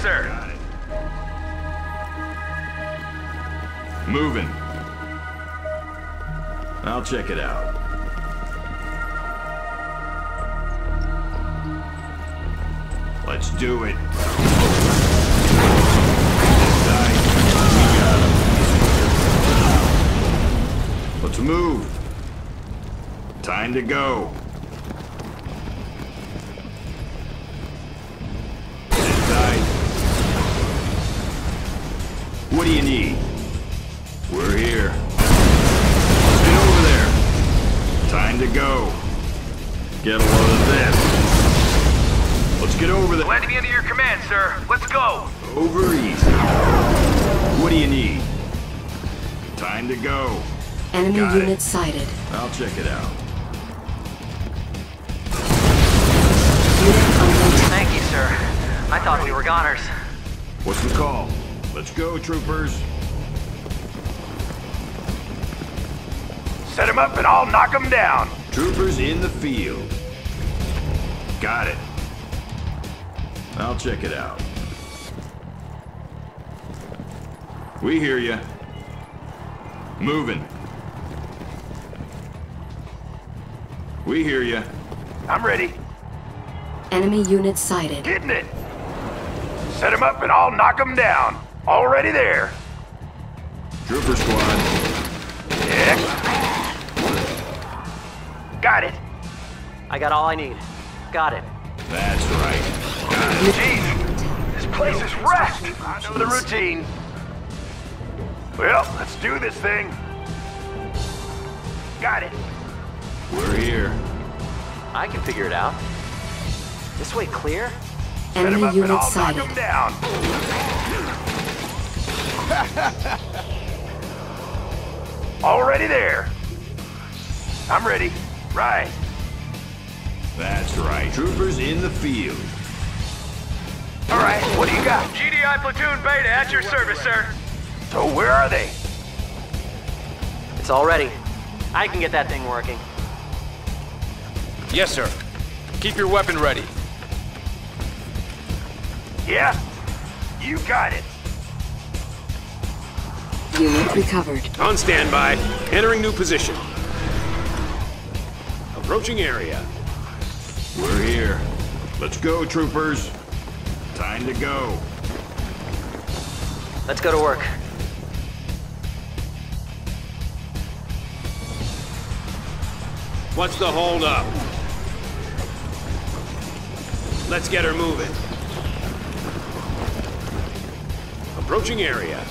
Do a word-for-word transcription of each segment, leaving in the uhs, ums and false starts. sir. Got it. Moving. I'll check it out. Let's do it. Let's move. Time to go. What do you need? We're here. Get over there. Time to go. Get a load of this. Let's get over there. Glad to be under your command, sir. Let's go. Over easy. What do you need? Time to go. Enemy Got unit it. sighted. I'll check it out. Thank you, sir. I thought we were goners. What's the call? Let's go, troopers. Set them up and I'll knock them down. Troopers in the field. Got it. I'll check it out. We hear you. Moving. We hear you. I'm ready. Enemy unit sighted. Getting it. Set them up and I'll knock them down. Already there. Trooper squad. Yeah. Got it. I got all I need. Got it. That's right. Got it. Jeez, this place is wrecked. I know the routine. Well, let's do this thing. Got it. We're here. I can figure it out. This way clear? Enemy unit sighted. Knock them down. Already there. I'm ready. Right. That's right. Troopers in the field. All right. What do you got? G D I platoon beta at your service, sir. So where are they? It's all ready. I can get that thing working. Yes, sir. Keep your weapon ready. Yeah. You got it. Unit recovered. On standby. Entering new position. Approaching area. We're here. Let's go, troopers. Time to go. Let's go to work. What's the hold up? Let's get her moving. Approaching area.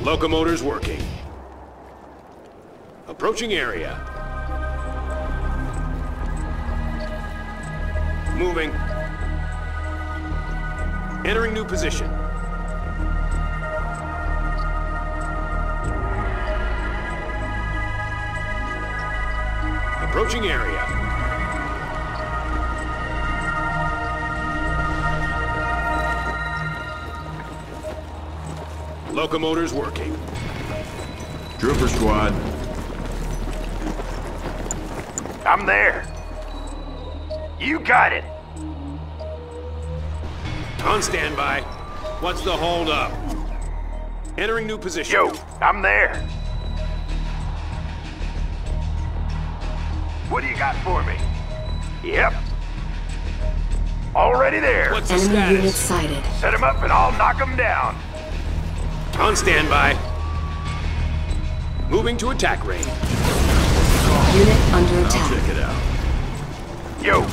Locomotors working. Approaching area. Moving. Entering new position. Approaching area. Locomotors working. Trooper squad. I'm there. You got it. On standby. What's the hold up? Entering new position. Yo, I'm there. What do you got for me? Yep. Already there. What's the status? Enemy unit sighted. Set him up and I'll knock him down. On standby. Moving to attack range. Unit under attack. I'll check it out. Yo.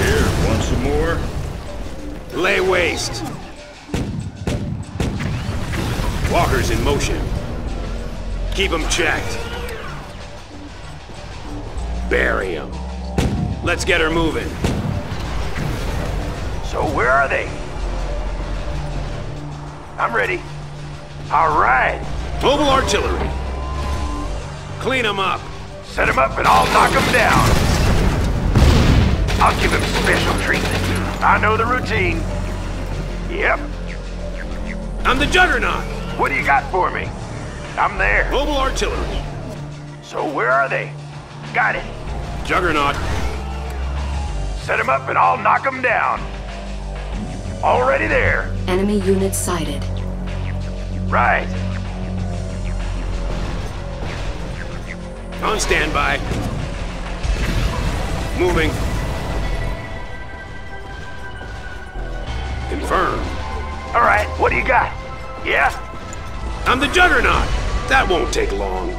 Here, want some more? Lay waste. Walkers in motion. Keep them checked. Bury them. Let's get her moving. So where are they? I'm ready. All right. Mobile artillery. Clean them up. Set them up and I'll knock them down. I'll give them special treatment. I know the routine. Yep. I'm the juggernaut. What do you got for me? I'm there. Mobile artillery. So where are they? Got it. Juggernaut. Set him up and I'll knock him down. Already there. Enemy unit sighted. Right. On standby. Moving. Confirmed. All right, what do you got? Yeah? I'm the Juggernaut. That won't take long.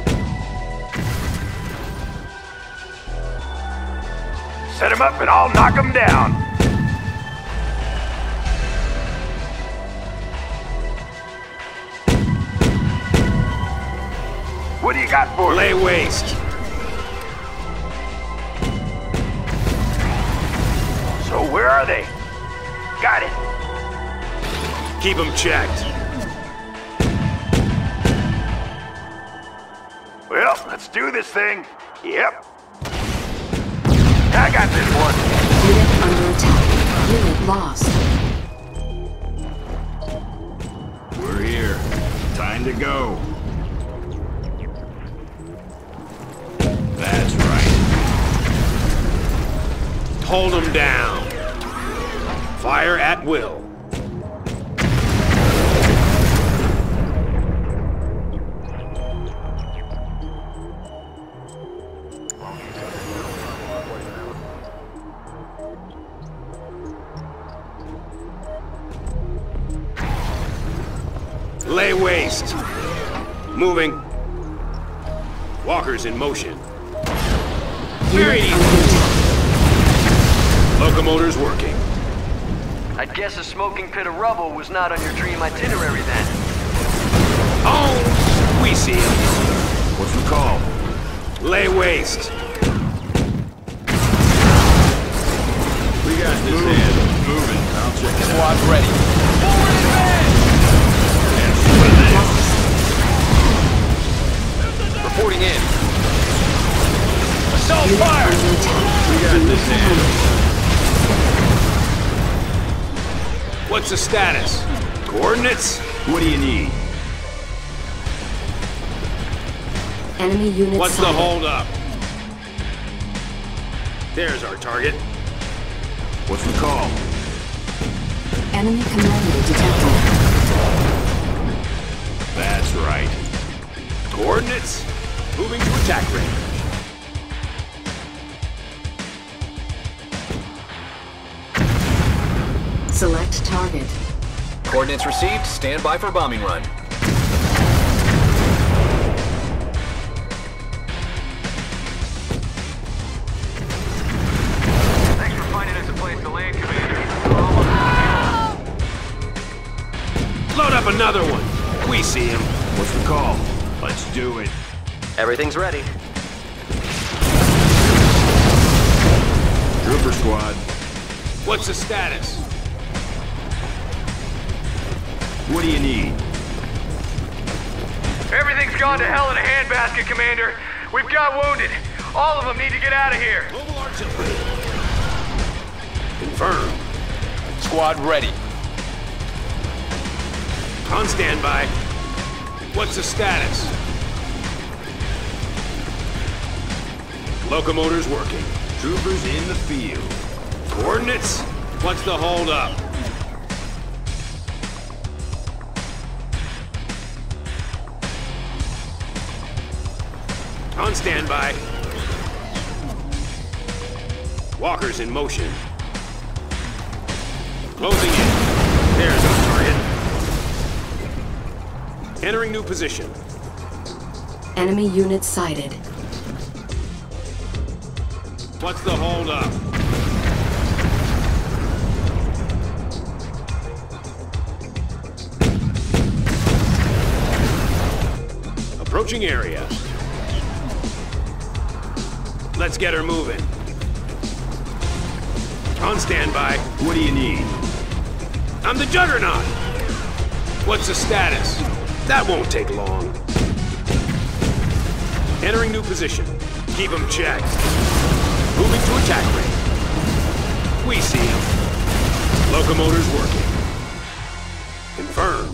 Set him up and I'll knock him down. What do you got for me? Lay waste. So where are they? Got it. Keep them checked. Well, let's do this thing. Yep. I got this one. Unit under attack. Unit lost. We're here. Time to go. That's right. Hold them down. Fire at will. Lay waste. Moving. Walkers in motion. Very easy. Locomotors working. I guess a smoking pit of rubble was not on your dream itinerary then. Oh, we see him. What's the call? Lay waste. We got this hand. Moving. I'll check it out. Squad ready. Forward advance! Reporting in. Assault fire! We got this hand. What's the status? Coordinates? What do you need? Enemy units. What's the holdup? There's our target. What's the call? Enemy commander detected. That's right. Coordinates. Moving to attack range. Select target. Coordinates received. Stand by for bombing run. Thanks for finding us a place to land, Commander. We're almost out of here. Load up another one. We see him. What's the call? Let's do it. Everything's ready. Trooper squad. What's the status? What do you need? Everything's gone to hell in a handbasket, Commander. We've got wounded. All of them need to get out of here. Mobile artillery. Confirmed. Squad ready. On standby. What's the status? Locomotors working. Troopers in the field. Coordinates? What's the holdup? On standby. Walkers in motion. Closing in. There's our target. Entering new position. Enemy unit sighted. What's the holdup? Approaching area. Let's get her moving. On standby. What do you need? I'm the Juggernaut. What's the status? That won't take long. Entering new position. Keep them checked. Moving to attack range. We see him. Locomotors working. Confirmed.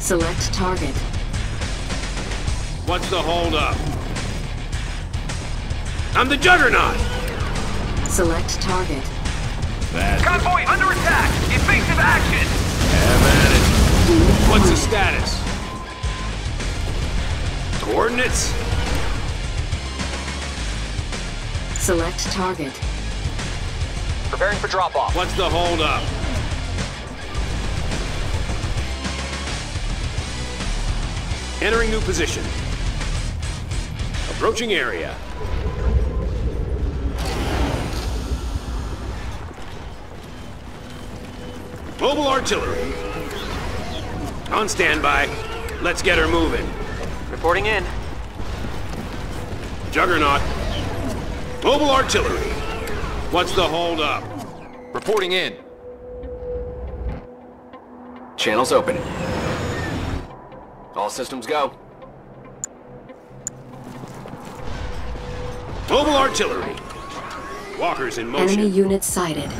Select target. What's the holdup? I'm the Juggernaut! Select target. That's Convoy it. Under attack! Evasive action! Have at it. What's the status? Coordinates? Select target. Preparing for drop-off. What's the holdup? Entering new position. Approaching area. Mobile artillery. On standby. Let's get her moving. Reporting in. Juggernaut. Mobile artillery. What's the holdup? Reporting in. Channels open. All systems go. Mobile artillery. Walkers in motion. Enemy unit sighted.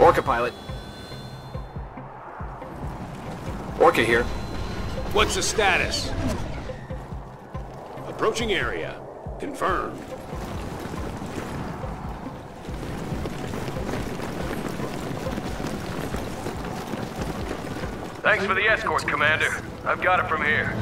Orca pilot. Orca here. What's the status? Approaching area. Confirmed. Thanks for the escort, Commander. I've got it from here.